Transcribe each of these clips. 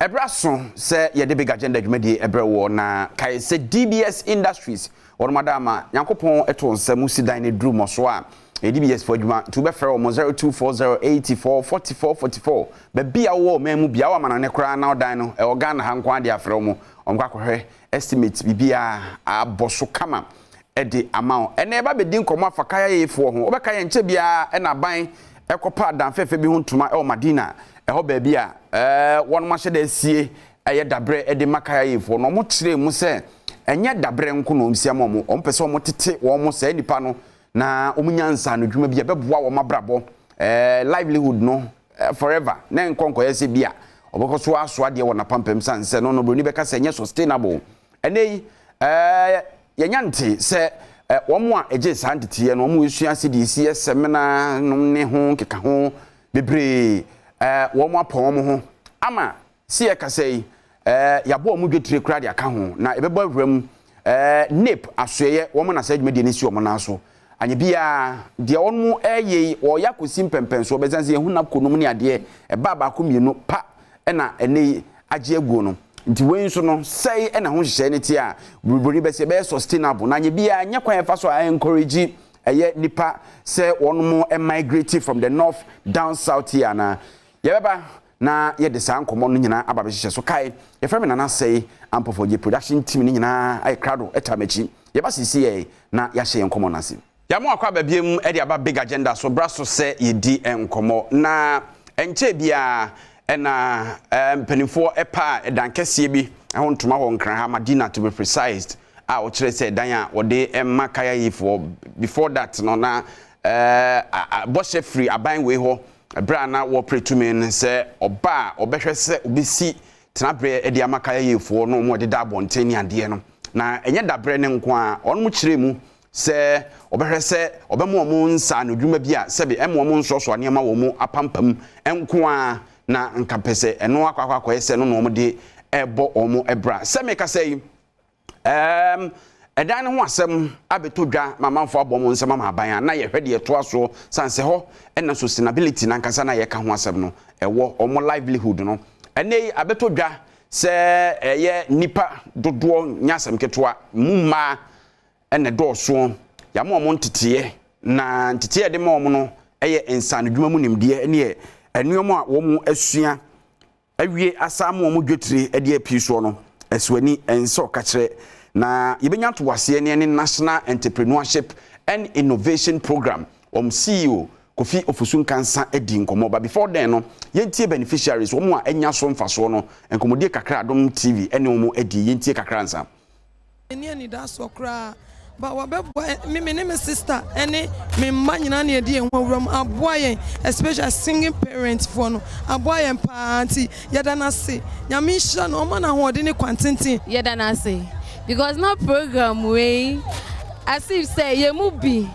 Ebrason se ye The Big Agenda dwumadi ebrewo na kai se DBS Industries or madama Nyankopon eto nsam sidan ne drum so a DBS for dwuma to be fere o 0240844444 be bia wo memu bia wa manane kra na odan no e organ ha nkwa de afere mu omkwa kohwe estimate bibia aboso kama e de amount ene eba be din komo afakaya yefo ho obeka ye nche bia e na ban ekopa dan fefe bi huntuma e o madina eho baabi a won ma hye da sie eye dabre e de makaya yefo no mo kire mu se enye dabre nko no msiam mo ompese mo tete wo mo se nipa no na omunyansa no dwuma bi e beboa wo mabrabo livelihood no forever na nkonko yesi bia obokoso asoa de wo na pampem sanse no no bro ni beka se enye sustainable enei yanyante se womo a eje santete no mo esua se de sie semena no ne ho keka ho bebre womo apon mo ho ama se ye kasei yabo mo dwetire kura de aka ho na ebebo awram nip asoye womo na se dwumede ne si womo na so anye bia de womo eyei wo yakosi mpempenso obezanse ehuna konom ne ade e baba komienu pa ena enei agye aguo no nti wenso no sei ena ho hye ne ti a buruburi be se be sustainable na anye bia anye kwan fa so encourage eye nipa se wonom migrate from the north down south here na yebeba na ye de san komo no nyina ababe hye so kai ye frame na na sei ampofoje production team ni nyina ai crowd etamachi yeba sisi ye na ya hye enkomo na se yamu akwa babiem e de aba Big Agenda so braso se ye di enkomo na enche bia ena penifo epa edan kese bi ho ntoma ho nkran ha Madina to be precise a wo kire se dan a wo de emakaya yefo before that no na boss free aban we ho bra na wo pretumen se oba obehwe se obisi tenabre e de amakaya yefo no mo de da bonteni ade no na enye dabre ne nko a on mo kire mu se obehwe se obemo mo nsa no dwuma bi a se be emo mo nso so ane ma wo mo apampam enko a na nkapese eno akwa ese no no mo de ebo omo ebra se me ka sei edan ho asem abetodwa mamanfo abomo nsema maban na ye hwede eto aso sanse ho ena sustainability na nkasa na ye ka ho asem no ewo omo livelihood no enei abetodwa se ye nipa dodo nyasem ketwa mumma ene do so ya mo omo ntete na ntete de mo omo no eye ensan dwuma mu nimde ene enuomo a wo mu asua awie asam wo mu dwetire ade api so no eswani enso ka kire na yebenya to wase ne National Entrepreneurship and Innovation Program CEO Kofi Ofusun Kansa edi nkomo ba before then no yentie beneficiaries wo mu a enya so mfaso no enkomodie kakra dom TV ene wo mu edi yentie kakra nsa ene ni da so kra ba wa bebo me sister ene me ma nyina na edi enwawram aboye especially single parents for no aboye party yeda na se nyame hira no ma na ho de ne kwantintin yeda na se because no program way as if say ye mu bi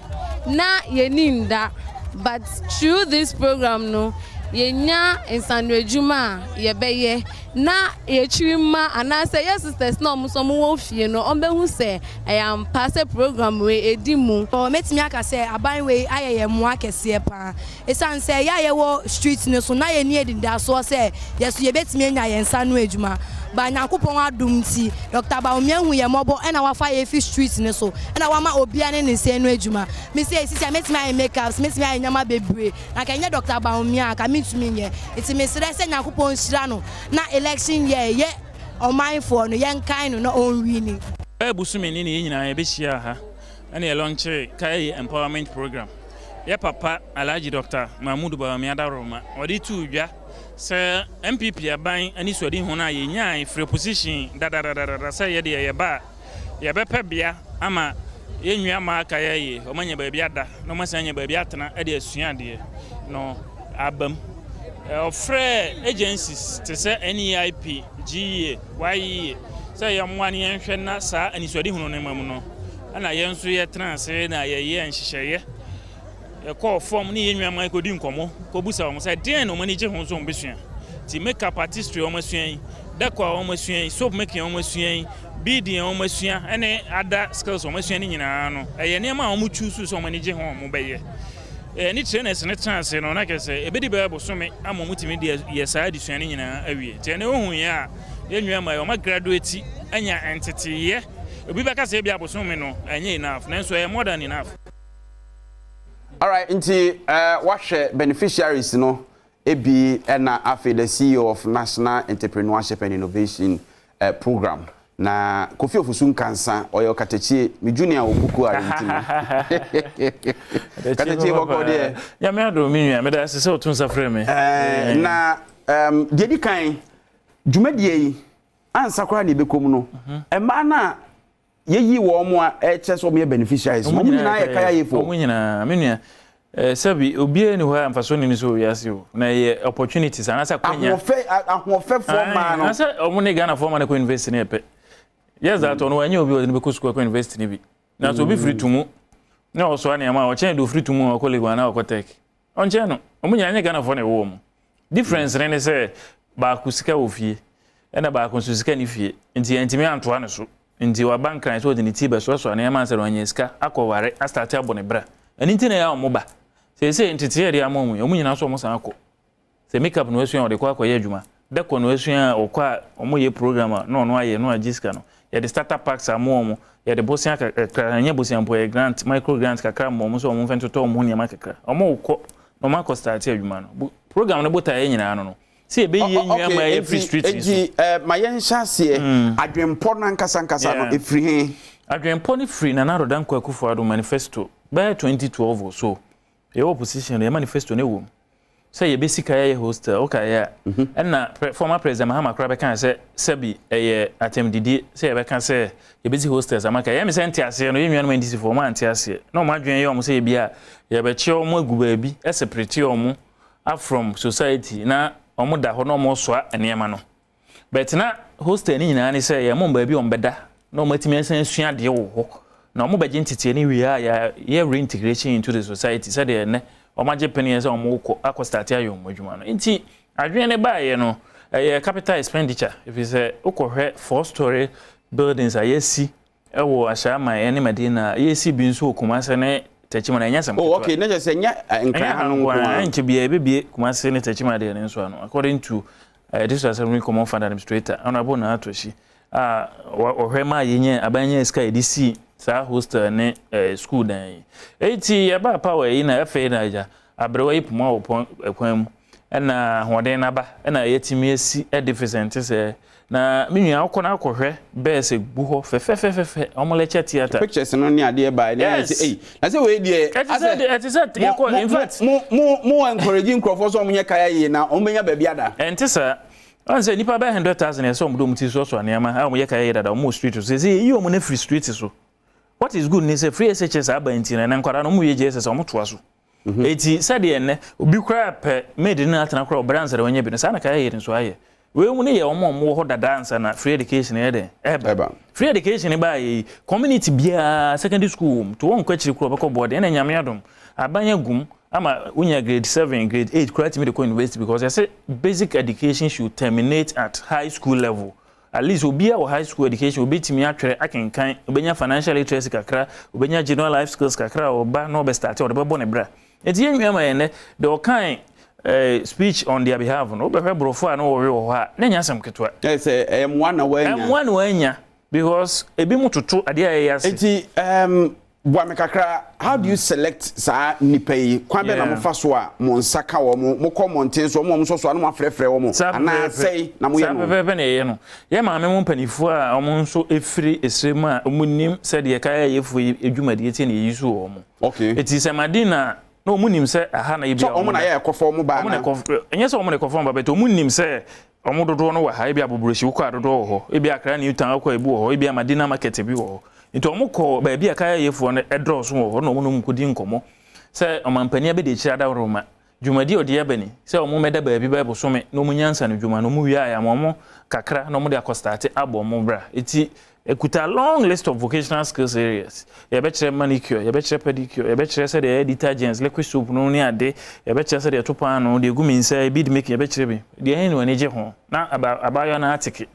na ye ninda but through this program no ye nya ensanwejuma ye beye na ye chirima ana say yes sisters no mo so mo wo fie no on be hu say I am pass a program we edimu o metimi aka say aban we ayeye mo akese pa esan say ya ye wo street no so na ye ni edinda so say yes ye betimi nya ye ensanwejuma ba Nyankopon adom ti Dr. Bawumia hu ye mobo e na wa fa ye fi street ne so e na wa ma obi ane ne se no adwuma me say sisi metimi ay makeups metimi ay nyama bebre na kenye Dr. Bawumia ka metimi nye iti me sire se Nyankopon hira no na election year ye o mindful no yan kind no on winning e busumi ni ni nyina ye be hia ha na ye launch kai empowerment program ye papa Alhaji Dr. Mahamudu Bawumia daroma odi tu dwa sir MPP aban ani sodi ho na ye nyaa free position dadadadada say ye de ye ba ye bepa bia ama ye nwa ma aka ye o manya ba bia da no ma sanya ba bia atena e de asuan de no abam ofre agencies to say NEIP GA YE say ye mwan ye hwe na sa ani sodi ho no mam no ana ye nso ye transfer na ye ye nhihye call form ni yenwa man ko di nkomo ko busa omo say den no mani je ho so mbesua ti make up artistry omo suan da kwa omo suan soap making omo suan beading omo suan ene other skills omo suan ni nyina no eye ne ma omo choose so mani je ho omo be ye ni trainers ne chance no na kese ebedi ba bosome amomutimi de yesa adisuan nyina awie te ne ohun ya enwia mai o ma graduate anya entity ye obi ba kase bia bosome no anya enough na so more than enough. All right, nti wahwe beneficiaries no ebi na afi the CEO of National Entrepreneurship and Innovation program na Kofi Ofusu Nkansa oyo katechi mi junior obuku arinti katechi boko de ya me ado mi nwa me da se otunsa frame na dedi kan dwumadie yi ansa kwa na bekom no e ma na yeyi wo mo a eche so me beneficiaries mo nyina ye kaya yefo mo nyina me nwa sabi obi ni ho amfaso ni so wiase o na ye opportunities anasa kwanya ahofe forma no anasa omo ne Ghana forma na ko invest ni epe yes that on wanya obi o ni be ko school ko invest ni bi na so obi free to mu na o so ani ama o chen do free to mu o colleague na o ko tech on chen no omo nya Ghana for na wo mu difference ne se ba ku sika ofie e na ba ku so sika ni fie nti ntimi antoa ne so nti wa bank kan so de ni ti be so so ani ama se wanya sika akoware astart abone bra nti na ya o mo ba se se entity area mamu omu nyina so omu san akọ se makeup no esuan o de kwa akọye adwuma de kọ no esuan okwa omu ye programmer no no aye no agiska no ye de startup packs amu omu ye de bosian kakra anya bosian po grant micro grant kakra omu so omu fento to omu nya makakra omu ukọ no makọ start adwuma no program no bota ye nyina no no se ebe ye nyua ma every street is ma ye nsha se adwempo na nkasa no efri he adwempo ni free na naro dan kwa kufuado manifesto by 2012 or so. Your opposition, your manifesto, new room. Say your basic host, okay, yeah. And now, former President Mahamudu Bawumia can say, Sebi, a attempt, say, I can say, your busy hostess, I'm like, I am sent to say, no, you mean this for one, Tiasia. No, my dream, say, be a betio more gubaby, as a pretty omo, up from society, now, omo da honor more swat and yamano. But now, host any, and I say, your mom baby on better. No, my team, and the old hawk. No more identity anywhere, yeah, reintegration into the society, said the or my Japanese or more aquastatium, which one. Inti, I really buy, you know, a capital expenditure. If it's a Oko 4-story buildings, I see, oh, I shall my enemy dinner, ye see being so commercial, Tachimana, yes, oh, okay, let's say, yeah, and to be a baby, commercial, Tachimada, and so on, according to this was a common fund administrator, honorable Natoshi, or her my union, Abanya Sky DC. Sa hostel ne school dan eti ya ba power yi na afa na ja abrewa yi puma opon ekwan na hoden na ba na yetimi esi deficient se na menua akona akohwe be se gbuho fe omoleche theater pictures no ni ade ba ni eh na se we die it is in fact mo encourage nkrofo so omunye kaya yi na omenya ba biada entisa anse nipa ba 100,000 yeso omdo muti so anema a omunye kaya yi dada omo street so se yi omo na free street so. What is good is a free SHS abentin and Ankara no JSS or Mutuasu. Eti Sadian, Bucrap made in Atanacro brands that when you've been a Sanaka and so I. We only are more hot dance and free education. Free education by community beer, secondary school, to one question crop board and a yamiadum. I buy a gum, I'm a winner grade 7, grade 8, correct me to co-invest because I said basic education should terminate at high school level. At least obi a high school education obi timi atwere akenkan obenya financial literacy kakra obenya general life skills kakra oba no be start or be born bra eti enwia ma ene the okan speech on their behalf no be brofo an o we o ha na nya sam ketwa yes m1 wanya because ebi mututu ade ayase eti Bwame kakra, how do you select sa nipei? Kwambe yeah. Na mfaso a monsaka wo mo commenting so mo msoso anu afrefre wo mo ana sei na mo ye no. Sapepe na ye no. Ye ma me mpanifo a mo nso efri esremu a mo nim se de kaya ye fu edwuma de tie na ye so wo mo. Okay. Eti se madina na mo nim se aha na ye bia. So mo na ye ekofo mo ba na. Mo na ekofo. Enye se mo na ekofo mo ba beto mo nim se mo dodo no wa ha bia bobroshi wo kwa dodo ho. E bia kra Newton akwa ebu ho. E bia madina market bi ho. Into omoko ba bia kaya yefo no edro so ho no omo nkodi nkomo se omampania be de chira da roma dwumadi odi ebani se omo meda ba bi bible so me no munyansa no dwuma no mu wi aya momo kakra no mo de akostarte abomo bra eti ekuta long list of vocational skills areas ye be chere manicure ye be chere pedicure ye be chere se de detergents liquid soap no ni ade ye be chere se de topa no de gumi nsa bead making ye be chere bi de hen wani je ho na abayo na atike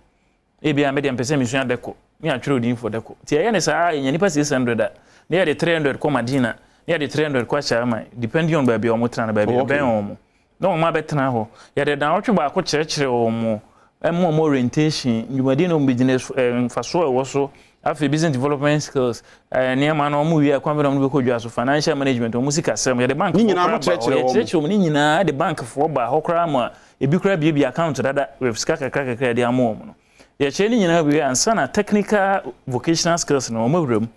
e bia me de mpese misua deko me atwere odin for deko ti ye ne saa ye nipa 600 da ne ye de 300 ko madina Yeah, the 300 kwacha depending on baby omutra na baby ben omo. No ma betena ho. Yeah, the down to baako chirechire omo. More orientation, you might know business for so also after business development skills. Near man or movie, a common because you financial management or music as the bank. The bank for by Hokrama, a big crab baby account that with Skaka Cracker, their mom. You're changing in every and son a technical vocational skills in our room.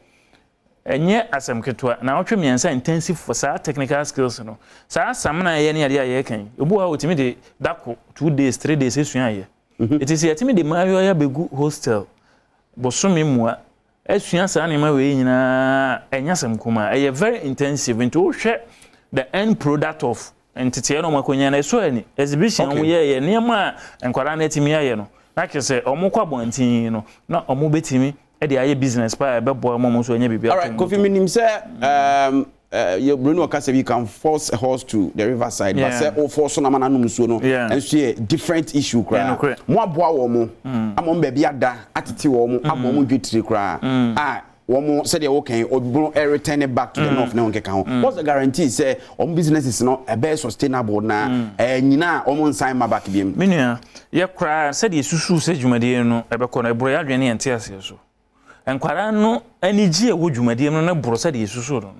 And yet, as I'm Ketua, now to me and say intensive for sa technical skills. No, Sir, some any idea can you go out to me the Daco 2 days, 3 days, this year. It is yet me the Mario Begu hostel. Bosumi moi, as you answer in my way in a Yasam Kuma, a very intensive into share the end product of Entitiano Maconian as well. Exhibition, we are near ma and Quaranetimiano. Like you say, Omoqua Bontino, not Omobetimi, at the eye business by a babo almost when you be. All right, Coffee Minim, sir. Your Bruno Casavi, you can force a horse to the riverside, but say, oh, force on a man, so and see a different issue. Cry more boa, I'm on baby at that attitude, I'm on good to cry. Ah, one more said, okay, or bro, return it back to the North Nank account. What's the guarantee? Say, on business is not a best sustainable now, and you know, almost sign my back again. Minia, you cry, said you said you made no, a bacon, a boy, and tears you so. And Quarano, any year would you made no brossard is so.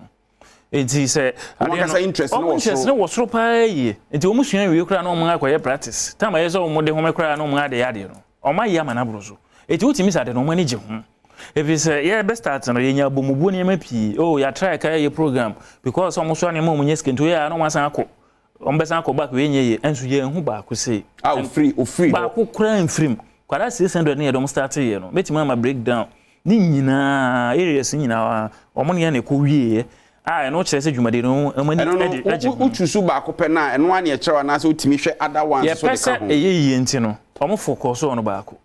It said, I guess I interest no was so pay. It's almost in your crown on my quiet practice. Time I is all more the home crown on my diadio. On my Yamanabroso. It would miss at the no manager. If it's a year best at an area Bumubuni MP, oh, you try a career program because almost one moment yes can to hear no one's uncle. On best uncle back when ye and so ye and who back will say, I'll free, back who crying free. Quite as 600 near don't start here. Let mamma break down. Nina areas in our money and a cool year. I know Chelsea, you made no money. I don't know to sub back open and one year, and I saw Timisha other one. Yes, a year in Tino. Almost for Corso on Baco.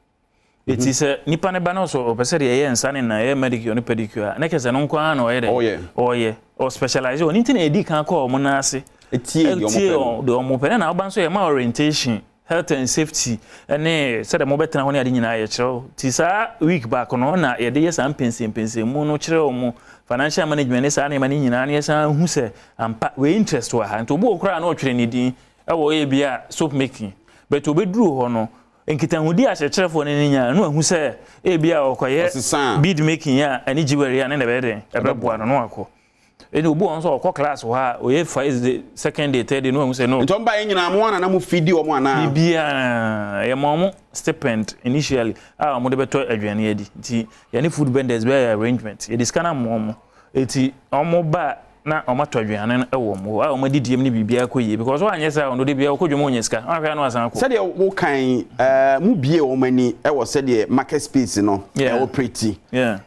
It is a Nipanabanos or Pesseria and San and a medical and pedicure, neck as an uncle or ye, or specialize on anything a deacon call Monassi. It's here, the Omopen, Albanso, and my orientation, health and safety, and a set a mobetan when I didn't IHO. Tisa week back on honor, a dears and pensy, monochromo. Financial management is an enemy in Aniasa who say, and we interest to her and to walk around or training our ABA soap making. But to be drew or no, and Kitan would as a telephone in no who say ABA or Koya bead making ya and Egypt and a bed, a rub one on Wako. It will go on so a class or her, or if is the second day, Teddy, no one say no. Don't buy any one and I will feed you one. Be a mom stipend initially. I'm a better Adrian Eddy. Any food vendors by arrangement. It is kind of mom. It's a more bad, not a matter of Adrian and a woman. I only did me be a quay because one yes, I only be a cojumoniska. I can was uncle. Said, what kind mobile or many, I was said, the market space, you know, yeah, pretty. Yeah,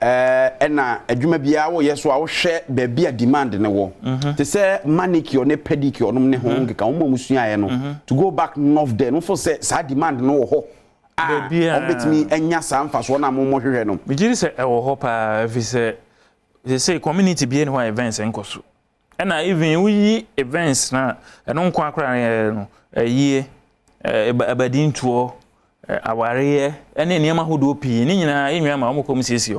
and now a jumabia, yes, so I will share the beer demand in the war. They say, manicure, ne pedicure, no home, almost to go back north there, no for say, I demand no hope. Ah, bet me, and Yasam for one more renum. We did say, I will hope they say community be any events and cost. And I even we events now, and on quackra a year, a badin tour, a warrior, and any Yamahu do pee, and in Yamamu comes easy.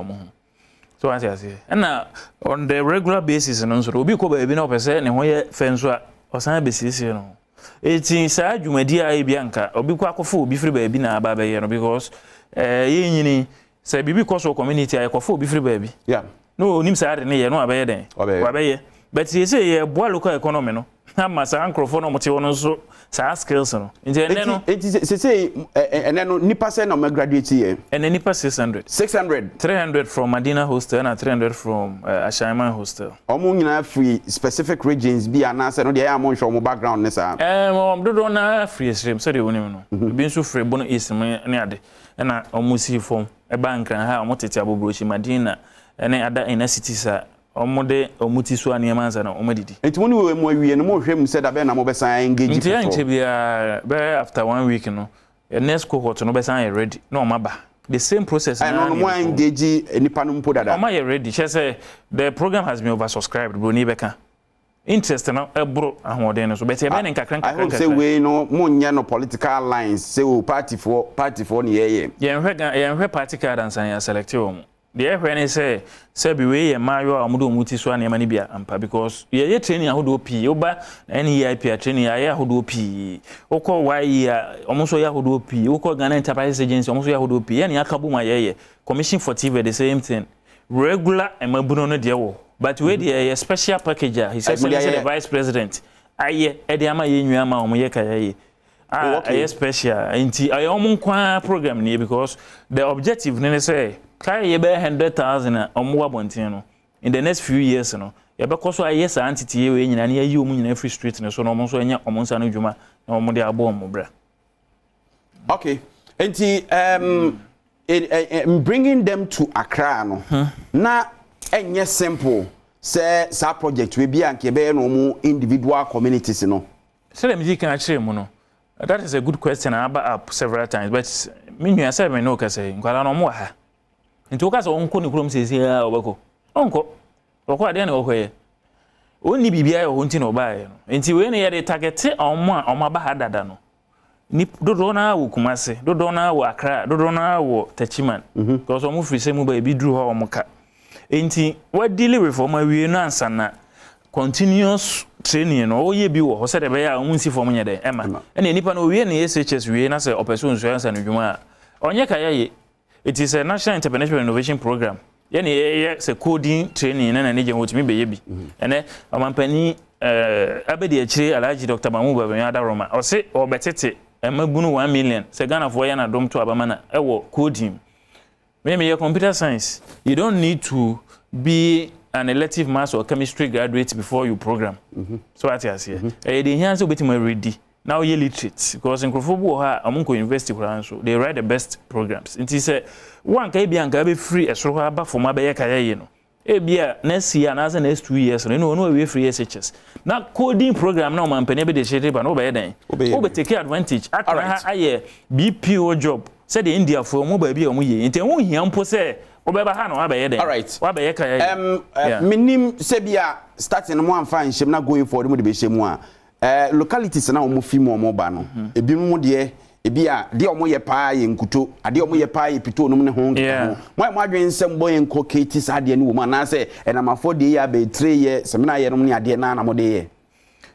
So as I say, and now on the regular basis, and also be covered in over certain and where fence or some basis, you know. It's inside you, my dear Bianca, or be quackful, be free baby now, Baba, because ye say be because of community, I quaffle, be free baby. Yeah. No, Nimsad, and ye know about it. Obey, but ye say a boy local economy. No, I'm my uncle for no motion, so Sas Kelson. In the end, it is say, and then Nipperson on my graduate year, and then Nipper 600, 600, 300 from Madina Hostel, and 300 from Ashaiman Hostel. Among free specific regions be an answer, no, the amount from background, Nessa. Don't know free stream, so you know, being so free, Bono is near and I almost see from a bank and how much it's about Madina. And other in a city, sir, or Mode or Mutiswan Yamans and Omedity. It's one way and more him said, I've been a mobile sign engaged after 1 week. No, a next cohort, no best I read, no maba. The same process. I don't know why engage any panum put that. Am I ready? She said the program has been oversubscribed, Bruni Becker. Interest now, a bro, and what then? So, better men and Kakran, I say we no Munyano political lines, say party for party for the AM. Yeah, and her party card and sign a selective. The FNA say, Sebi, and Mario Amudu Mutiswan, Yamanibia, Ampa, because ye training who do P, Oba, any IP training, I who do P, Oko, why, almost Oya who do P, Oko Ghana Enterprise Agency, almost Oya who do P, and Yakabu, my commission for TV, the same thing. Regular and Mabuno Diao, but with the special package, he says, the vice president, I, Ediama, Yama, Omyeka. Okay. Special. I am program here because the objective is say, carry about 100,000 or more bontino in the next few years. No, because I yes entity in any you in every street. So no so any amounts and juma no more the abom. Okay, bringing them to Accra no. Na any simple say sa project we be and kebe no more individual communities no. So the music can actually mono. That is a good question. I have up several times, but me I said me no say. Nkwala no mo ha. Nti oka so onko ne krom sesi ya obako. Onko. Okwa ade na okwa ye. Oni bibia yo nti na obaye no. Nti we ne ye de target omo a omo ba ha dada no. Ni dodo na wo Kumase, dodo na wo Accra, dodo na wo Techiman. Because omo free say mu ba bi dru ho omo ka. Nti wa deal reform awie no ansa na continuous training no oye bi wo ho se de be ya omo si form nya de ema. Ene nipa no owie ne SHS wie na se opeso nsu ansa no dwuma. Onye ka ye. It is a National Entrepreneurship and Innovation program. It's a coding training and an what me baby. And then I'm penny Abedi Alhaji Dr. Mahamudu Bawumia Roma. Or say or betete and Mabunu 1 million. Segana for Yana Dom to Abamana. I will code him. Maybe your computer science. You don't need to be an elective maths or chemistry graduate before you program. So what I say. The hands will be ready. Now you're literate because in Kofobu Amunko University they write the best programs. It is a one can be free as well for my Bayakayeno. Ebia next year and as next 2 years, no way free SHS. Now coding program now man penebe de shade but no by then. Take advantage. At a BPO job. Said the India for mobile be on ye. It won't yam possess. Obebahano Abayeden. All right. Minim Sebia starting one fine shame not going for the motivation. Localities na omofimo omoba no ebimmo de ebia de omoye paa ye nkuto ade omoye paa ye pito no ne ho nko mo mo adwen sembo ye nko kates ade ne wo ma na se enamafo de ya be 3 years semina ye no ne ade na na mo de ye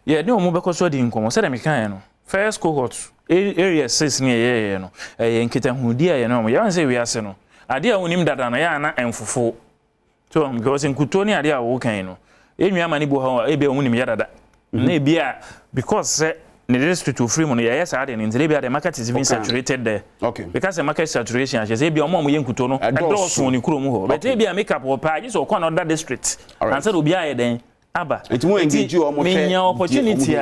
ye ne omo be koso de nko mo se de me kan ye no first cohort area 6 ne ye ye no ye nkita hudi ye no mo ye wan se wi ase no ade a wonim dada na ya na enfofo to because nkuto ne ade a wo kan no enwa mani bo ha ebe wonim ya dada. Nebia, because the district to free money, yes, I didn't. Nebia, the market is even saturated there. Okay. Because the market saturation, she said, be a mom, we could know. I don't want you to move. But maybe I make up or pay or corner that district. And so, be I then. Abba, it won't engage you almost in your opportunity.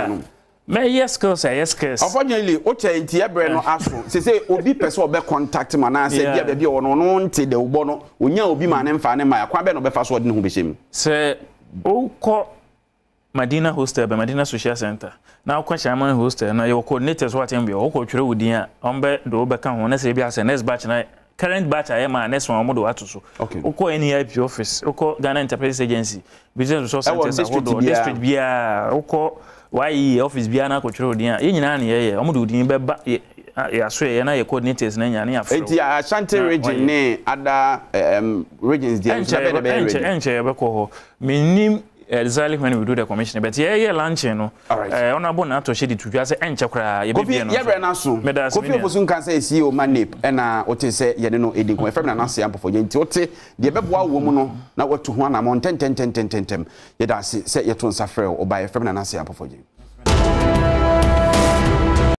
May yes, cause I yes, cause. Unfortunately, Ocha Tia Breno Astro, she said, Obi Peso be contact man, I said, yeah, baby, or no, till the Obono, when you will be my name, Fan and my acquaintance of the first word in Hubishim. Sir, oh, call. Madina hostel by Madina Social Center. Now, question among hostel, now your coordinators what in your cultural with the umber, the overcome, when I say, as a next batch, and current batch I am, and next one, Modo Atuso. Okay. Oko NEIP office, Oko Ghana Enterprise Agency, Business Resource Center, District Bia, Oko, YE office, Biana Cultural, Diana, Inani, Omudu, Beba, Yasway, and I coordinators, Nanya, Fentia, Ashanti region, nay, other regions, the Encher, Minim. Exactly when we do the commission, but yeah, lunch, you know. All right. On a bona to shade it to just and chakra. You can say, see your money, and what is say, you know, it didn't confirm an answer for you. The Bebwa woman, now what to one among 10, 10, 10, 10, 10, 10. You don't say your tone suffer or by a feminine answer for you.